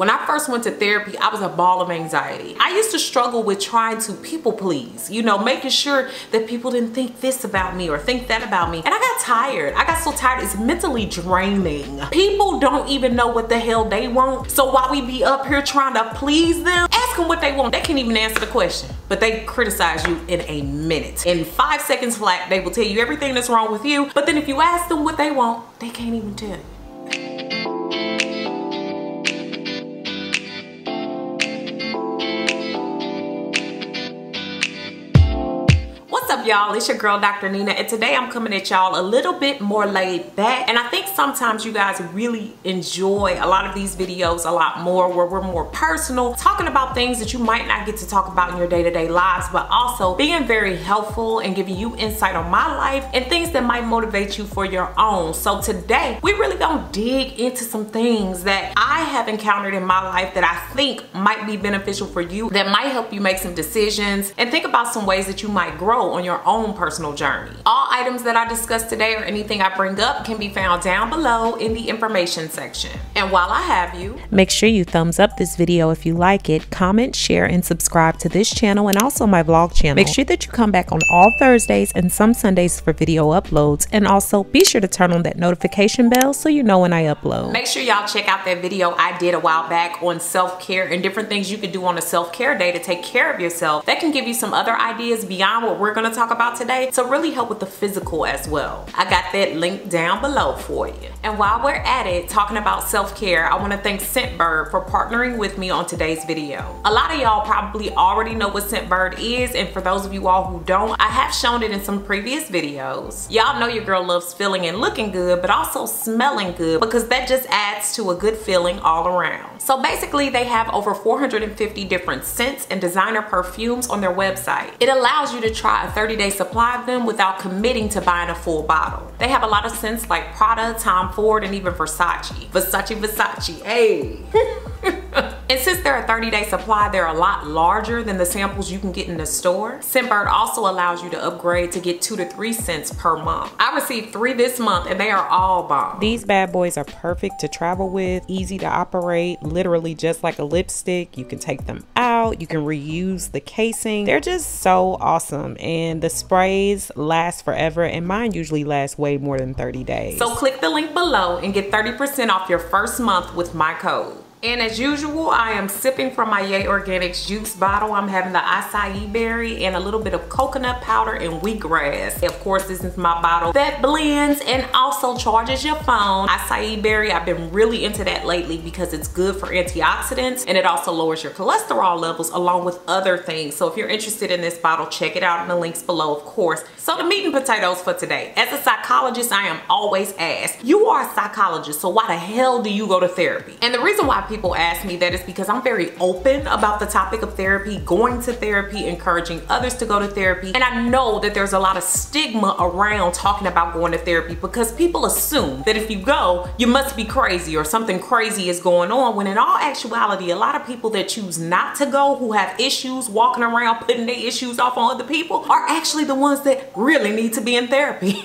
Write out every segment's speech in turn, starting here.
When I first went to therapy, I was a ball of anxiety. I used to struggle with trying to people please, you know, making sure that people didn't think this about me or think that about me. And I got tired. I got so tired. It's mentally draining. People don't even know what the hell they want. So while we be up here trying to please them, ask them what they want. They can't even answer the question, but they criticize you in a minute. In 5 seconds flat, they will tell you everything that's wrong with you. But then if you ask them what they want, they can't even tell you. Y'all, it's your girl Dr. Nina, and today I'm coming at y'all a little bit more laid back. And I think sometimes you guys really enjoy a lot of these videos a lot more, where we're more personal, talking about things that you might not get to talk about in your day-to-day lives, but also being very helpful and giving you insight on my life and things that might motivate you for your own. So today we really gonna dig into some things that I have encountered in my life that I think might be beneficial for you, that might help you make some decisions and think about some ways that you might grow on your own personal journey. All items that I discuss today or anything I bring up can be found down below in the information section. And while I have you, make sure you thumbs up this video if you like it, comment, share, and subscribe to this channel and also my vlog channel. Make sure that you come back on all Thursdays and some Sundays for video uploads, and also be sure to turn on that notification bell so you know when I upload. Make sure y'all check out that video I did a while back on self-care and different things you could do on a self-care day to take care of yourself. That can give you some other ideas beyond what we're gonna talk about today to really help with the physical as well. I got that link down below for you. And while we're at it, talking about self-care, I want to thank Scentbird for partnering with me on today's video. A lot of y'all probably already know what Scentbird is, and for those of you all who don't, I have shown it in some previous videos. Y'all know your girl loves feeling and looking good, but also smelling good, because that just adds to a good feeling all around. So basically they have over 450 different scents and designer perfumes on their website. It allows you to try a 30-day supply of them without committing to buying a full bottle. They have a lot of scents like Prada, Tom Ford, and even Versace. Versace, hey. And since they're a 30-day supply, they're a lot larger than the samples you can get in the store. Scentbird also allows you to upgrade to get 2 to 3 scents per month. I received 3 this month and they are all bomb. These bad boys are perfect to travel with, easy to operate, literally just like a lipstick. You can take them out, you can reuse the casing. They're just so awesome, and the sprays last forever, and mine usually lasts way more than 30 days. So click the link below and get 30% off your first month with my code. And as usual, I am sipping from my Yae Organics juice bottle. I'm having the acai berry and a little bit of coconut powder and wheatgrass. Of course, this is my bottle that blends and also charges your phone. Acai berry, I've been really into that lately because it's good for antioxidants, and it also lowers your cholesterol levels along with other things. So if you're interested in this bottle, check it out in the links below, of course. So the meat and potatoes for today. As a psychologist, I am always asked, you are a psychologist, so why the hell do you go to therapy? And the reason why people ask me that is because I'm very open about the topic of therapy, going to therapy, encouraging others to go to therapy. And I know that there's a lot of stigma around talking about going to therapy, because people assume that if you go, you must be crazy or something crazy is going on, when in all actuality, a lot of people that choose not to go, who have issues, walking around putting their issues off on other people, are actually the ones that really need to be in therapy.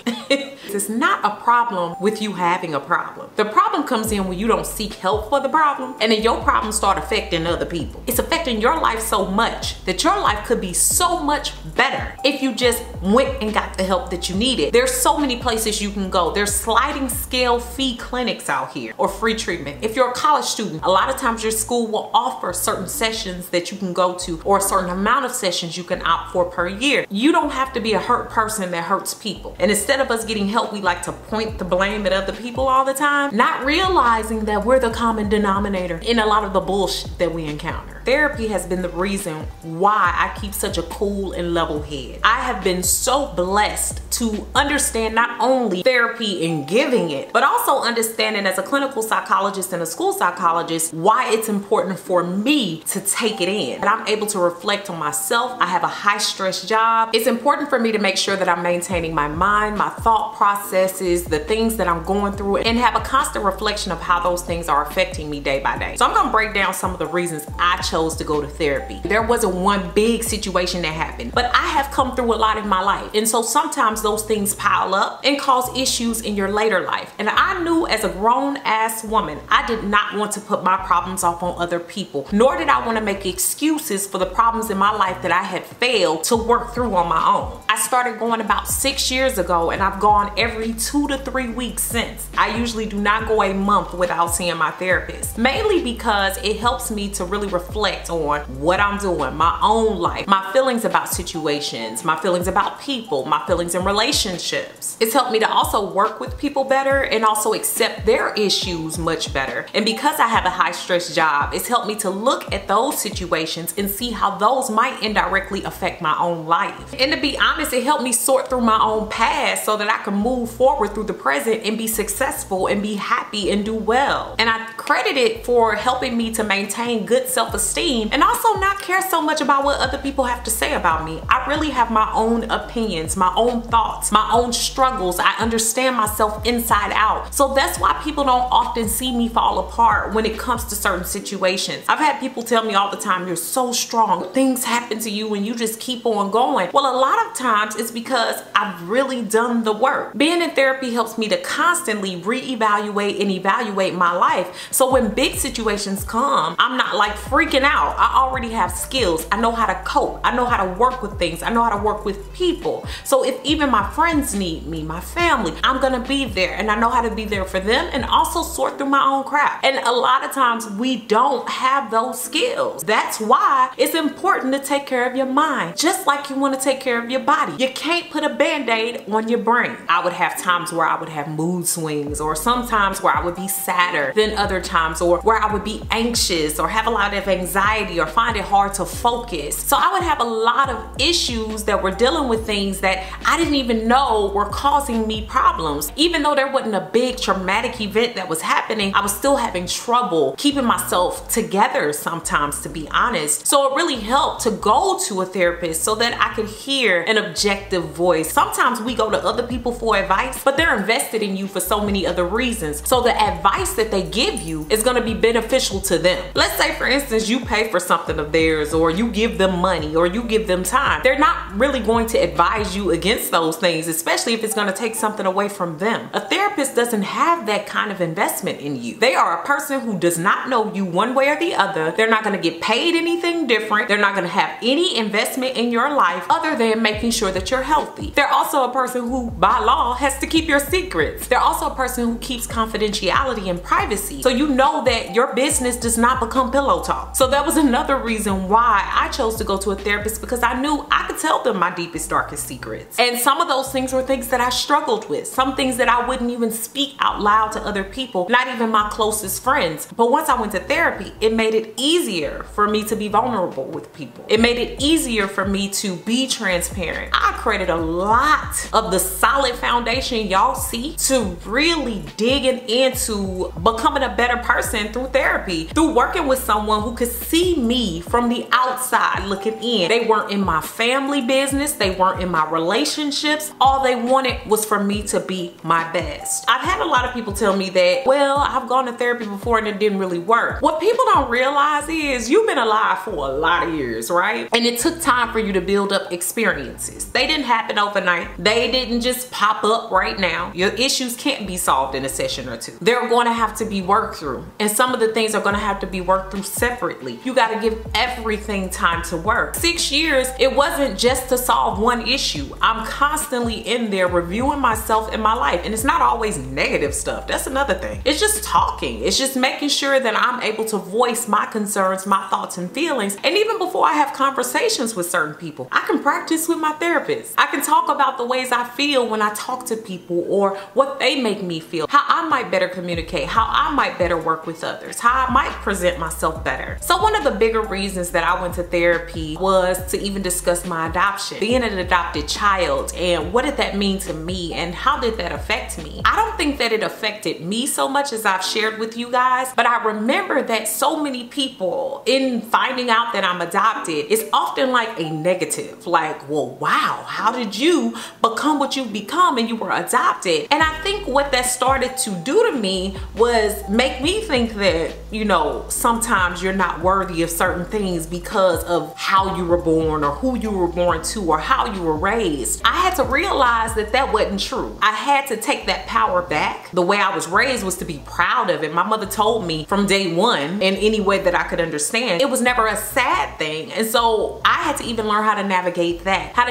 It's not a problem with you having a problem. The problem comes in when you don't seek help for the problem, and then your problems start affecting other people. It's affecting your life so much that your life could be so much better if you just went and got the help that you needed. There's so many places you can go. There's sliding scale fee clinics out here, or free treatment. If you're a college student, a lot of times your school will offer certain sessions that you can go to, or a certain amount of sessions you can opt for per year. You don't have to be a hurt person that hurts people. And instead of us getting help, we like to point the blame at other people all the time, not realizing that we're the common denominator in a lot of the bullshit that we encounter. Therapy has been the reason why I keep such a cool and level head. I have been so blessed to understand not only therapy and giving it, but also understanding as a clinical psychologist and a school psychologist why it's important for me to take it in. And I'm able to reflect on myself. I have a high stress job. It's important for me to make sure that I'm maintaining my mind, my thought processes, the things that I'm going through, and have a constant reflection of how those things are affecting me day by day. So I'm gonna break down some of the reasons I chose chose to go to therapy. There wasn't one big situation that happened, but I have come through a lot in my life. And so sometimes those things pile up and cause issues in your later life. And I knew as a grown ass woman, I did not want to put my problems off on other people, nor did I want to make excuses for the problems in my life that I had failed to work through on my own. I started going about 6 years ago, and I've gone every 2 to 3 weeks since. I usually do not go a month without seeing my therapist, mainly because it helps me to really reflect on what I'm doing, my own life, my feelings about situations, my feelings about people, my feelings in relationships. It's helped me to also work with people better and also accept their issues much better. And because I have a high stress job, it's helped me to look at those situations and see how those might indirectly affect my own life. And to be honest, it helped me sort through my own past so that I can move forward through the present and be successful and be happy and do well. And I credit it for helping me to maintain good self-esteem and also not care so much about what other people have to say about me. I really have my own opinions, my own thoughts, my own struggles. I understand myself inside out. So that's why people don't often see me fall apart when it comes to certain situations. I've had people tell me all the time, you're so strong, things happen to you and you just keep on going. Well, a lot of times it's because I've really done the work. Being in therapy helps me to constantly reevaluate and evaluate my life. So when big situations come, I'm not like freaking out. I already have skills. I know how to cope. I know how to work with things. I know how to work with people. So if even my friends need me, my family, I'm gonna be there, and I know how to be there for them and also sort through my own crap. And a lot of times we don't have those skills. That's why it's important to take care of your mind, just like you want to take care of your body. You can't put a band-aid on your brain. I would have times where I would have mood swings, or sometimes where I would be sadder than other times, or where I would be anxious or have a lot of anxiety or find it hard to focus. So I would have a lot of issues that were dealing with things that I didn't even know were causing me problems. Even though there wasn't a big traumatic event that was happening, I was still having trouble keeping myself together sometimes, to be honest. So it really helped to go to a therapist so that I could hear an objective voice. Sometimes we go to other people for advice, but they're invested in you for so many other reasons. So the advice that they give you is going to be beneficial to them. Let's say, for instance, you pay for something of theirs, or you give them money, or you give them time. They're not really going to advise you against those things, especially if it's going to take something away from them. A therapist doesn't have that kind of investment in you. They are a person who does not know you one way or the other. They're not going to get paid anything different. They're not going to have any investment in your life other than making sure that you're healthy. They're also a person who, by law, has to keep your secrets. They're also a person who keeps confidentiality and privacy, so you know that your business does not become pillow talk. So that was another reason why I chose to go to a therapist, because I knew I could tell them my deepest, darkest secrets. And some of those things were things that I struggled with, some things that I wouldn't even speak out loud to other people, not even my closest friends. But once I went to therapy, it made it easier for me to be vulnerable with people. It made it easier for me to be transparent. I credit a lot of the solid foundation y'all see to really digging into becoming a better person through therapy, through working with someone who could see me from the outside looking in. They weren't in my family business. They weren't in my relationships. All they wanted was for me to be my best. I've had a lot of people tell me that, well, I've gone to therapy before and it didn't really work. What people don't realize is you've been alive for a lot of years, right? And it took time for you to build up experiences. They didn't happen overnight. They didn't just pop up right now. Your issues can't be solved in a session or two. They're going to have to be worked through. And some of the things are going to have to be worked through separately. You got to give everything time to work. 6 years, it wasn't just to solve one issue. I'm constantly in there reviewing myself and my life. And it's not always negative stuff. That's another thing. It's just talking. It's just making sure that I'm able to voice my concerns, my thoughts and feelings. And even before I have conversations with certain people, I can practice with my therapist. I can talk about the ways I feel when I talk to people, or what they make me feel, how I might better communicate, how I might better work with others, how I might present myself better. So one of the bigger reasons that I went to therapy was to even discuss my adoption, being an adopted child, and what did that mean to me and how did that affect me. I don't think that it affected me so much as I've shared with you guys, but I remember that so many people, in finding out that I'm adopted, it's often like a negative, like, well, wow, how did you become what you've become and you were adopted? And I think what that started to do to me was make me think that, you know, sometimes you're not worthy of certain things because of how you were born or who you were born to or how you were raised. I had to realize that that wasn't true. I had to take that power back. The way I was raised was to be proud of it. My mother told me from day one in any way that I could understand. It was never a sad thing. And so I had to even learn how to navigate that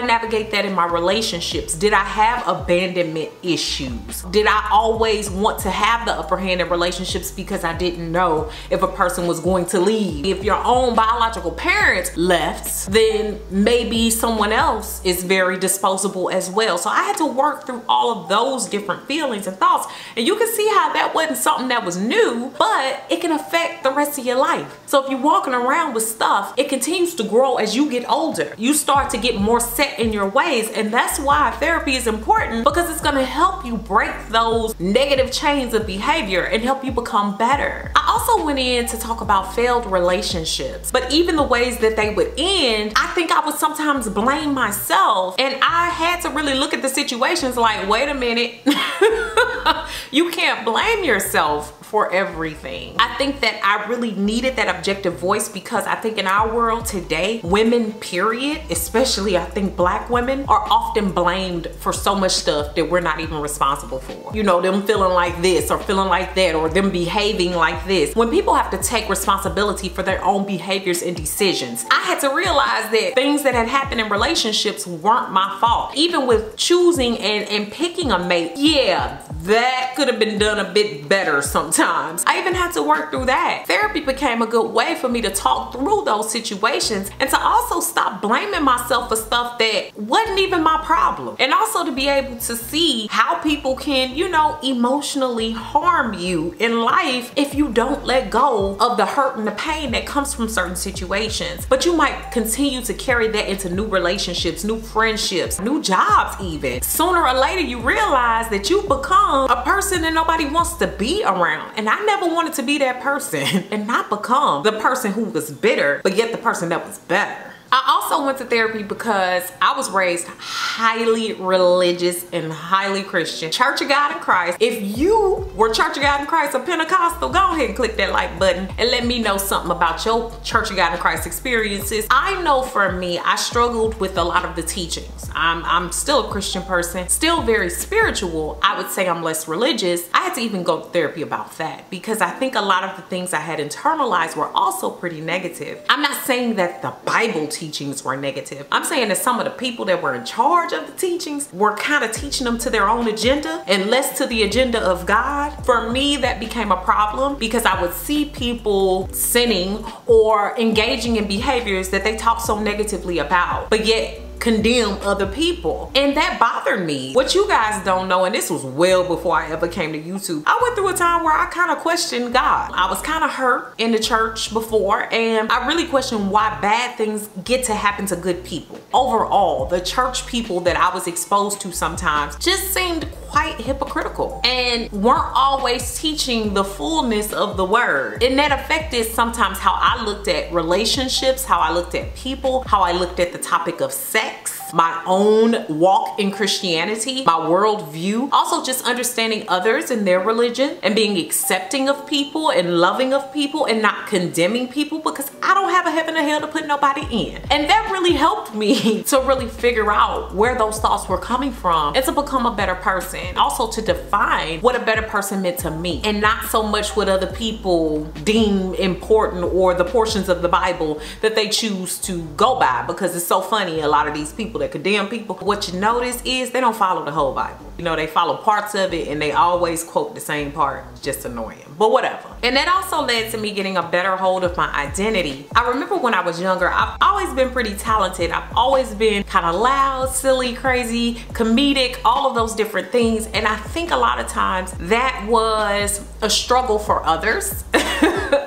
in my relationships. Did I have abandonment issues? Did I always want to have the upper hand in relationships because I didn't know if a person was going to leave? If your own biological parents left, then maybe someone else is very disposable as well. So I had to work through all of those different feelings and thoughts. And you can see how that wasn't something that was new, but it can affect the rest of your life. So if you're walking around with stuff, it continues to grow as you get older. You start to get more set in your ways, and that's why therapy is important, because it's gonna help you break those negative chains of behavior and help you become better. I also went in to talk about failed relationships, but even the ways that they would end, I think I would sometimes blame myself, and I had to really look at the situations like, wait a minute, you can't blame yourself for everything. I think that I really needed that objective voice, because I think in our world today, women period, especially I think Black women, are often blamed for so much stuff that we're not even responsible for. You know, them feeling like this or feeling like that or them behaving like this. When people have to take responsibility for their own behaviors and decisions, I had to realize that things that had happened in relationships weren't my fault. Even with choosing and picking a mate, yeah, that could have been done a bit better sometimes. I even had to work through that. Therapy became a good way for me to talk through those situations and to also stop blaming myself for stuff that wasn't even my problem. And also to be able to see how people can, you know, emotionally harm you in life if you don't let go of the hurt and the pain that comes from certain situations. But you might continue to carry that into new relationships, new friendships, new jobs even. Sooner or later, you realize that you become a person that nobody wants to be around. And I never wanted to be that person and not become the person who was bitter, but yet the person that was better. I also went to therapy because I was raised highly religious and highly Christian. Church of God in Christ. If you were Church of God in Christ or Pentecostal, go ahead and click that like button and let me know something about your Church of God in Christ experiences. I know for me, I struggled with a lot of the teachings. I'm still a Christian person, still very spiritual. I would say I'm less religious. I had to even go to therapy about that, because I think a lot of the things I had internalized were also pretty negative. I'm not saying that the Bible teachings were negative. I'm saying that some of the people that were in charge of the teachings were kind of teaching them to their own agenda and less to the agenda of God. For me, that became a problem because I would see people sinning or engaging in behaviors that they talk so negatively about, but yet condemn other people, and that bothered me. What you guys don't know, and this was well before I ever came to YouTube, I went through a time where I kind of questioned God. I was kind of hurt in the church before, and I really questioned why bad things get to happen to good people. Overall, the church people that I was exposed to sometimes just seemed quite hypocritical and weren't always teaching the fullness of the word. And that affected sometimes how I looked at relationships, how I looked at people, how I looked at the topic of sex, my own walk in Christianity, my worldview, also just understanding others and their religion and being accepting of people and loving of people and not condemning people, because I don't have a heaven or hell to put nobody in. And that really helped me to really figure out where those thoughts were coming from and to become a better person. Also to define what a better person meant to me and not so much what other people deem important or the portions of the Bible that they choose to go by, because it's so funny, a lot of these people that condemn people, what you notice is they don't follow the whole Bible. You know, they follow parts of it and they always quote the same part. It's just annoying, but whatever. And that also led to me getting a better hold of my identity. I remember when I was younger, I've always been pretty talented. I've always been kind of loud, silly, crazy, comedic, all of those different things. And I think a lot of times that was a struggle for others.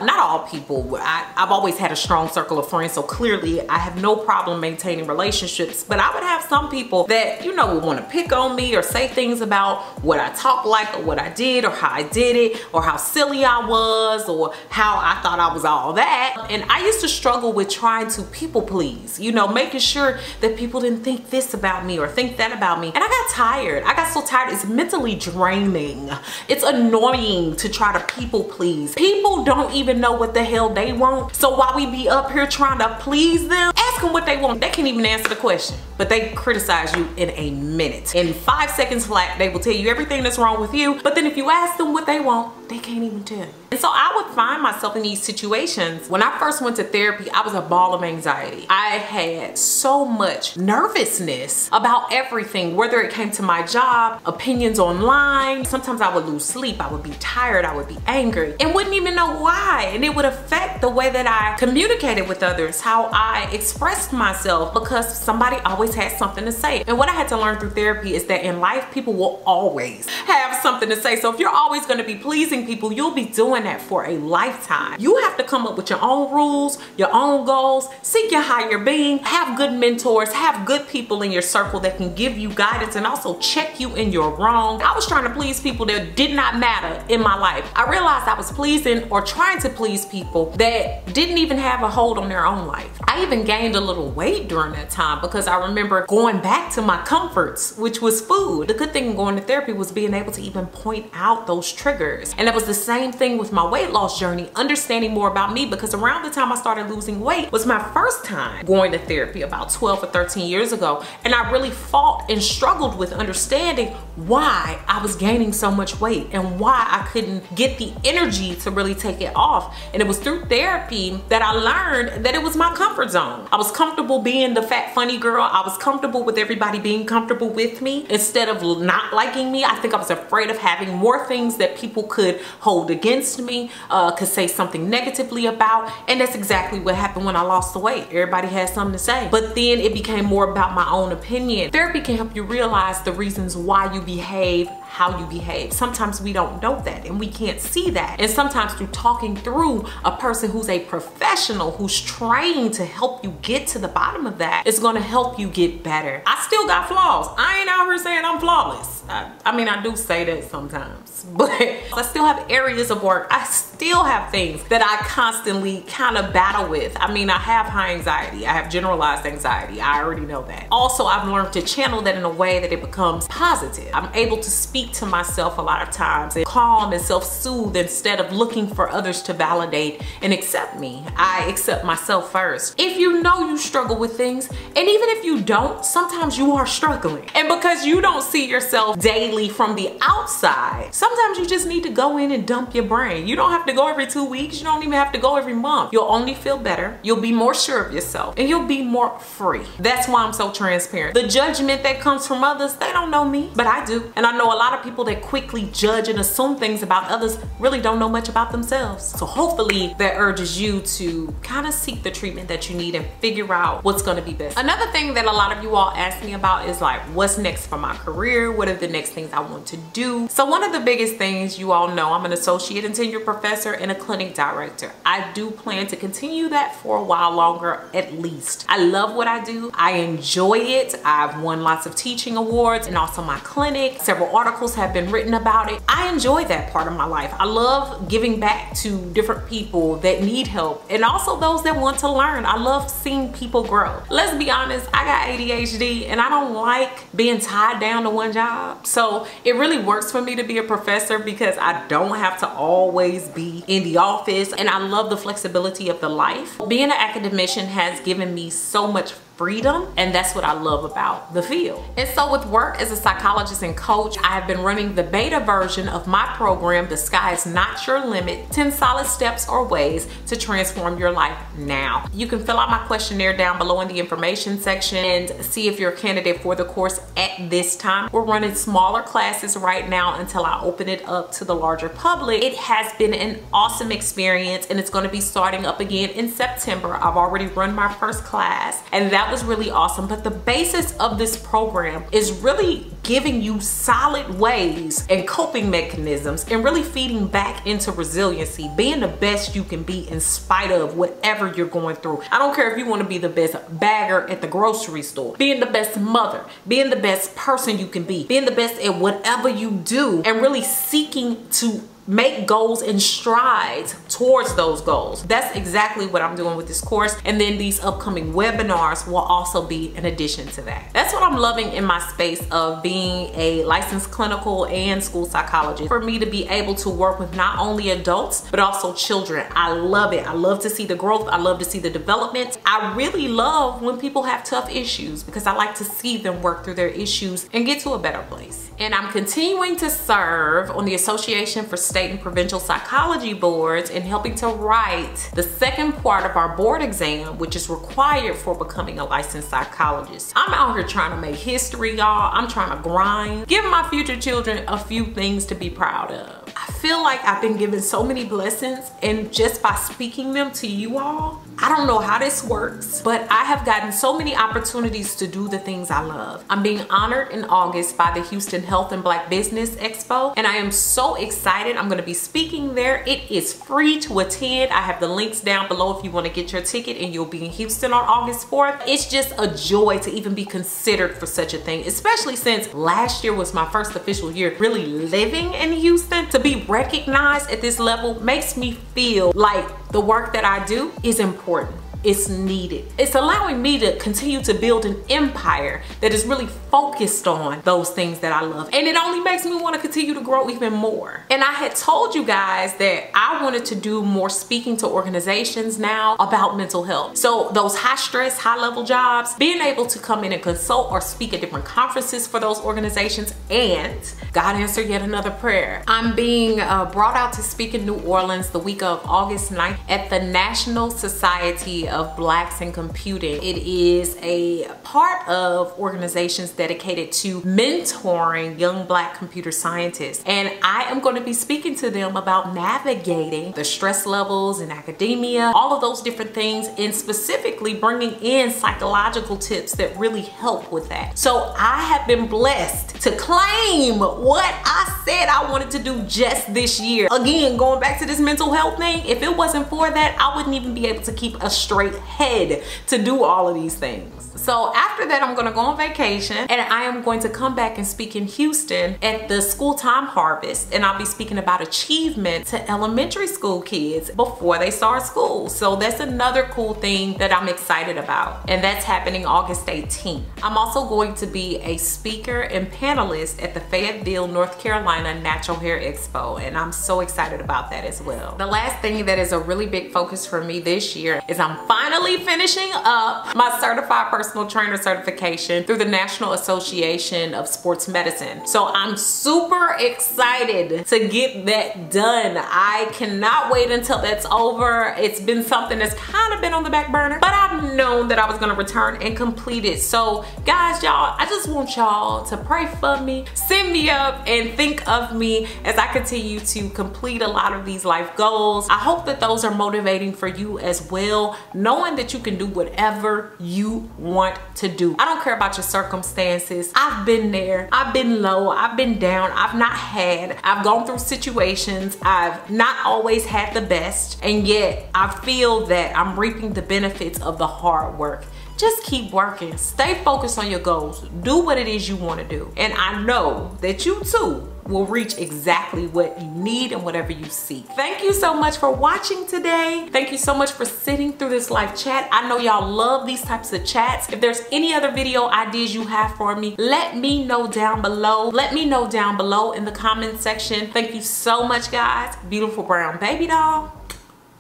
Not all people. I've always had a strong circle of friends, so clearly I have no problem maintaining relationships, but I would have some people that, you know, would want to pick on me or say things about what I talk like or what I did or how I did it or how silly I was or how I thought I was all that. And I used to to struggle with trying to people please, you know, making sure that people didn't think this about me or think that about me. And I got tired. I got so tired. It's mentally draining. It's annoying to try to people please. People don't even know what the hell they want. So while we be up here trying to please them, ask them what they want. They can't even answer the question, but they criticize you in a minute. In 5 seconds flat, they will tell you everything that's wrong with you. But then if you ask them what they want, they can't even tell you. And so I would find myself in these situations. When I first went to therapy, I was a ball of anxiety. I had so much nervousness about everything, whether it came to my job, opinions online. Sometimes I would lose sleep. I would be tired. I would be angry and wouldn't even know why. And it would affect the way that I communicated with others, how I expressed myself, because somebody always had something to say. And what I had to learn through therapy is that in life, people will always have something to say. So if you're always going to be pleasing people, you'll be doing that for a lifetime. You have to come up with your own rules, your own goals, seek your higher being, have good mentors, have good people in your circle that can give you guidance and also check you in your wrong. I was trying to please people that did not matter in my life. I realized I was pleasing or trying to please people that didn't even have a hold on their own life. I even gained a little weight during that time because I remember going back to my comforts, which was food. The good thing in going to therapy was being able to even point out those triggers. And it was the same thing with my weight loss journey, understanding more about me, because around the time I started losing weight was my first time going to therapy about 12 or 13 years ago. And I really fought and struggled with understanding why I was gaining so much weight and why I couldn't get the energy to really take it off. And it was through therapy that I learned that it was my comfort zone. I was comfortable being the fat, funny girl. I was comfortable with everybody being comfortable with me instead of not liking me. I think I was afraid of having more things that people could hold against me, could say something negatively about. And that's exactly what happened when I lost the weight. Everybody had something to say, but then it became more about my own opinion. Therapy can help you realize the reasons why you behave how you behave. Sometimes we don't know that and we can't see that. And sometimes through talking through a person who's a professional, who's trained to help you get to the bottom of that, it's gonna help you get better. I still got flaws. I ain't out here saying I'm flawless. I mean, I do say that sometimes, but I still have areas of work. I still have things that I constantly kind of battle with. I mean, I have high anxiety. I have generalized anxiety. I already know that. Also, I've learned to channel that in a way that it becomes positive. I'm able to speak to myself a lot of times and calm and self-soothe instead of looking for others to validate and accept me. I accept myself first. If you know you struggle with things, and even if you don't, sometimes you are struggling. And because you don't see yourself daily from the outside, sometimes you just need to go in and dump your brain. You don't have to go every 2 weeks. You don't even have to go every month. You'll only feel better. You'll be more sure of yourself and you'll be more free. That's why I'm so transparent. The judgment that comes from others, they don't know me, but I do. And I know a lot of people that quickly judge and assume things about others really don't know much about themselves. So hopefully that urges you to kind of seek the treatment that you need and figure out what's going to be best. Another thing that a lot of you all ask me about is like, what's next for my career? What are the next things I want to do? So one of the biggest things you all know, I'm an associate in tenure professor and a clinic director. I do plan to continue that for a while longer, at least. I love what I do. I enjoy it. I've won lots of teaching awards and also my clinic. Several articles have been written about it. I enjoy that part of my life. I love giving back to different people that need help and also those that want to learn. I love seeing people grow. Let's be honest, I got ADHD and I don't like being tied down to one job. So it really works for me to be a professor because I don't have to always be in the office, and I love the flexibility of the life. Being an academician has given me so much freedom, and that's what I love about the field. And so with work as a psychologist and coach, I have been running the beta version of my program, The Sky Is Not Your Limit, 10 Solid Steps or Ways to Transform Your Life Now. You can fill out my questionnaire down below in the information section and see if you're a candidate for the course at this time. We're running smaller classes right now until I open it up to the larger public. It has been an awesome experience, and it's going to be starting up again in September. I've already run my first class, and that was really awesome. But the basis of this program is really giving you solid ways and coping mechanisms and really feeding back into resiliency, being the best you can be in spite of whatever you're going through. I don't care if you want to be the best bagger at the grocery store, being the best mother, being the best person you can be, being the best at whatever you do, and really seeking to make goals and strides towards those goals. That's exactly what I'm doing with this course, and then these upcoming webinars will also be an addition to that. That's what I'm loving in my space of being a licensed clinical and school psychologist, for me to be able to work with not only adults but also children. I love it. I love to see the growth. I love to see the development. I really love when people have tough issues, because I like to see them work through their issues and get to a better place. And I'm continuing to serve on the Association for State and Provincial Psychology Boards and helping to write the second part of our board exam, which is required for becoming a licensed psychologist. I'm out here trying to make history, y'all. I'm trying to grind, give my future children a few things to be proud of. I feel like I've been given so many blessings, and just by speaking them to you all, I don't know how this works, but I have gotten so many opportunities to do the things I love. I'm being honored in August by the Houston Health and Black Business Expo, and I am so excited. I'm going to be speaking there. It is free to attend. I have the links down below if you want to get your ticket, and you'll be in Houston on August 4th. It's just a joy to even be considered for such a thing, especially since last year was my first official year really living in Houston. To be recognized at this level makes me feel like the work that I do is important. It's needed. It's allowing me to continue to build an empire that is really focused on those things that I love. And it only makes me want to continue to grow even more. And I had told you guys that I wanted to do more speaking to organizations now about mental health. So those high stress, high level jobs, being able to come in and consult or speak at different conferences for those organizations. And God answered yet another prayer. I'm being brought out to speak in New Orleans the week of August 9th at the National Society of Blacks and Computing. It is a part of organizations dedicated to mentoring young Black computer scientists. And I am going to be speaking to them about navigating the stress levels in academia, all of those different things, and specifically bringing in psychological tips that really help with that. So I have been blessed to claim what I said I wanted to do just this year. Again, going back to this mental health thing, if it wasn't for that, I wouldn't even be able to keep a straight head to do all of these things. So after that, I'm gonna go on vacation, and I am going to come back and speak in Houston at the School Time Harvest, and I'll be speaking about achievement to elementary school kids before they start school. So that's another cool thing that I'm excited about, and that's happening August 18th. I'm also going to be a speaker and panelist at the Fayetteville, North Carolina Natural Hair Expo, and I'm so excited about that as well. The last thing that is a really big focus for me this year is I'm finally finishing up my certified personal trainer certification through the National Association of Sports Medicine. So I'm super excited to get that done. I cannot wait until that's over. It's been something that's kind of been on the back burner, but I've known that I was gonna return and complete it. So guys, y'all, I just want y'all to pray for me, send me up, and think of me as I continue to complete a lot of these life goals. I hope that those are motivating for you as well, knowing that you can do whatever you want to do. I don't care about your circumstances. I've been there, I've been low, I've been down, I've gone through situations, I've not always had the best, and yet I feel that I'm reaping the benefits of the hard work. Just keep working, stay focused on your goals, do what it is you want to do. And I know that you too will reach exactly what you need and whatever you seek. Thank you so much for watching today. Thank you so much for sitting through this live chat. I know y'all love these types of chats. If there's any other video ideas you have for me, let me know down below. Let me know down below in the comment section. Thank you so much, guys. Beautiful brown baby doll.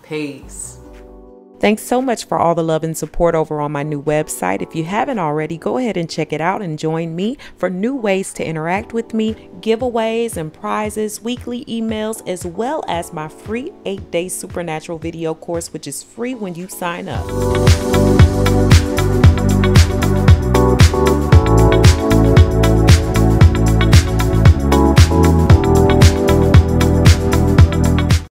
Peace. Thanks so much for all the love and support over on my new website. If you haven't already, go ahead and check it out and join me for new ways to interact with me, giveaways and prizes, weekly emails, as well as my free 8-day supernatural video course, which is free when you sign up.